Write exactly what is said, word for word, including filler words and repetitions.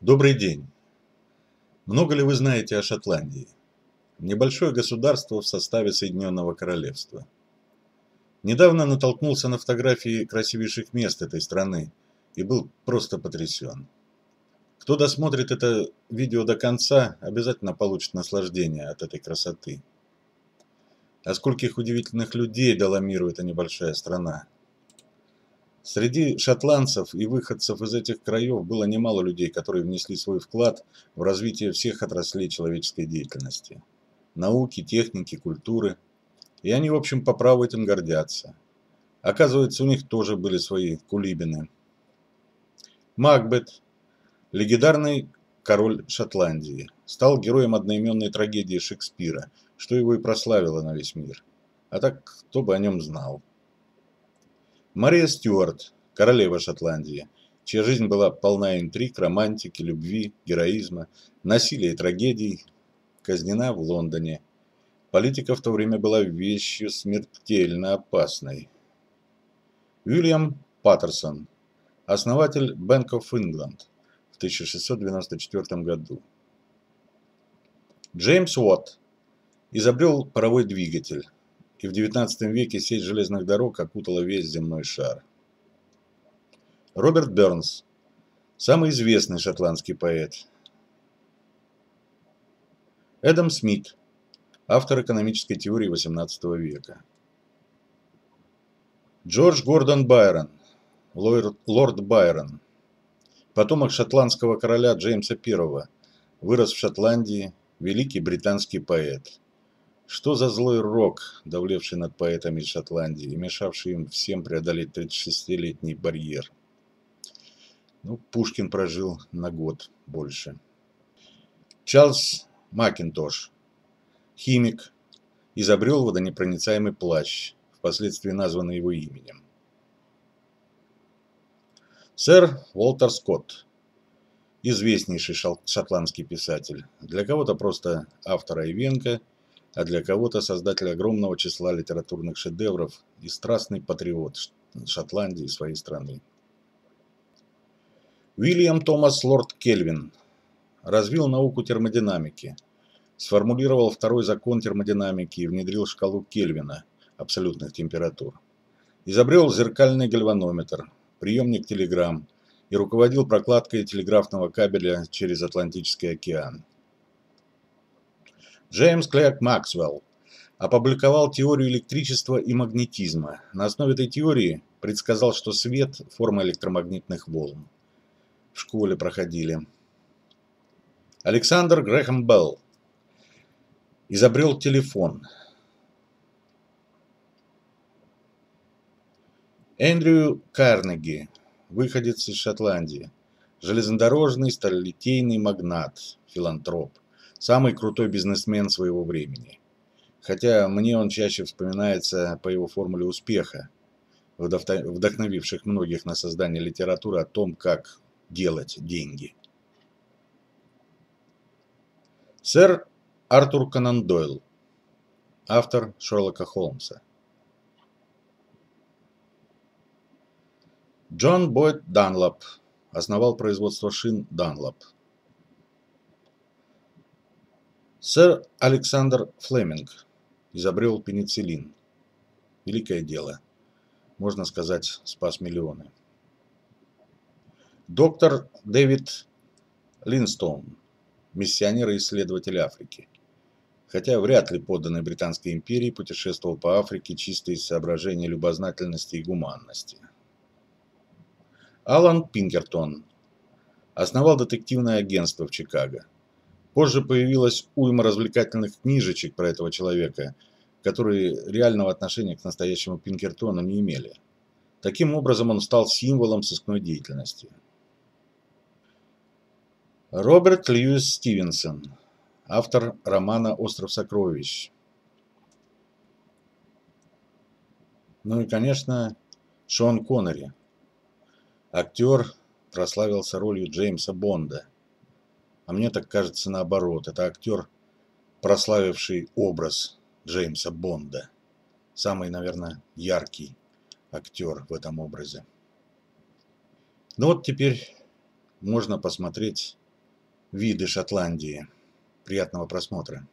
Добрый день. Много ли вы знаете о Шотландии? Небольшое государство в составе Соединенного Королевства. Недавно натолкнулся на фотографии красивейших мест этой страны и был просто потрясен. Кто досмотрит это видео до конца, обязательно получит наслаждение от этой красоты. А скольких удивительных людей дала миру эта небольшая страна. Среди шотландцев и выходцев из этих краев было немало людей, которые внесли свой вклад в развитие всех отраслей человеческой деятельности. Науки, техники, культуры. И они, в общем, по праву этим гордятся. Оказывается, у них тоже были свои кулибины. Макбет, легендарный король Шотландии, стал героем одноименной трагедии Шекспира, что его и прославило на весь мир. А так, кто бы о нем знал. Мария Стюарт, королева Шотландии, чья жизнь была полна интриг, романтики, любви, героизма, насилия и трагедий, казнена в Лондоне. Политика в то время была вещью смертельно опасной. Уильям Паттерсон, основатель Bank of England в тысяча шестьсот девяносто четвёртом году. Джеймс Уотт изобрел паровой двигатель, и в девятнадцатом веке сеть железных дорог окутала весь земной шар. Роберт Бернс, самый известный шотландский поэт. Адам Смит, автор экономической теории восемнадцатого века. Джордж Гордон Байрон, лорд Байрон, потомок шотландского короля Джеймса Первого, вырос в Шотландии, великий британский поэт. Что за злой рок, давлевший над поэтами из Шотландии и мешавший им всем преодолеть тридцатишестилетний барьер? Ну, Пушкин прожил на год больше. Чарльз Макинтош, химик, изобрел водонепроницаемый плащ, впоследствии названный его именем. Сэр Уолтер Скотт, известнейший шотландский писатель, для кого-то просто автор Айвенго, а для кого-то создатель огромного числа литературных шедевров и страстный патриот Шотландии и своей страны. Уильям Томас Лорд Кельвин развил науку термодинамики, сформулировал второй закон термодинамики и внедрил шкалу Кельвина абсолютных температур. Изобрел зеркальный гальванометр, приемник телеграмм и руководил прокладкой телеграфного кабеля через Атлантический океан. Джеймс Клэрк Максвелл опубликовал теорию электричества и магнетизма. На основе этой теории предсказал, что свет – форма электромагнитных волн. В школе проходили. Александр Грэхэм Белл изобрел телефон. Эндрю Карнеги, выходец из Шотландии, железнодорожный сталелитейный магнат, филантроп. Самый крутой бизнесмен своего времени. Хотя мне он чаще вспоминается по его формуле успеха, вдохновивших многих на создание литературы о том, как делать деньги. Сэр Артур Конан Дойл, автор Шерлока Холмса. Джон Бойт Данлап основал производство шин Данлап. Сэр Александр Флеминг изобрел пенициллин. Великое дело. Можно сказать, спас миллионы. Доктор Дэвид Линстон, миссионер и исследователь Африки. Хотя вряд ли подданный Британской империи путешествовал по Африке чисто из соображений любознательности и гуманности. Алан Пингертон основал детективное агентство в Чикаго. Позже появилась уйма развлекательных книжечек про этого человека, которые реального отношения к настоящему Пингертону не имели. Таким образом, он стал символом сыскной деятельности. Роберт Льюис Стивенсон, автор романа «Остров сокровищ». Ну и, конечно, Шон Коннери. Актер прославился ролью Джеймса Бонда. А мне так кажется наоборот. Это актер, прославивший образ Джеймса Бонда. Самый, наверное, яркий актер в этом образе. Ну вот теперь можно посмотреть виды Шотландии. Приятного просмотра.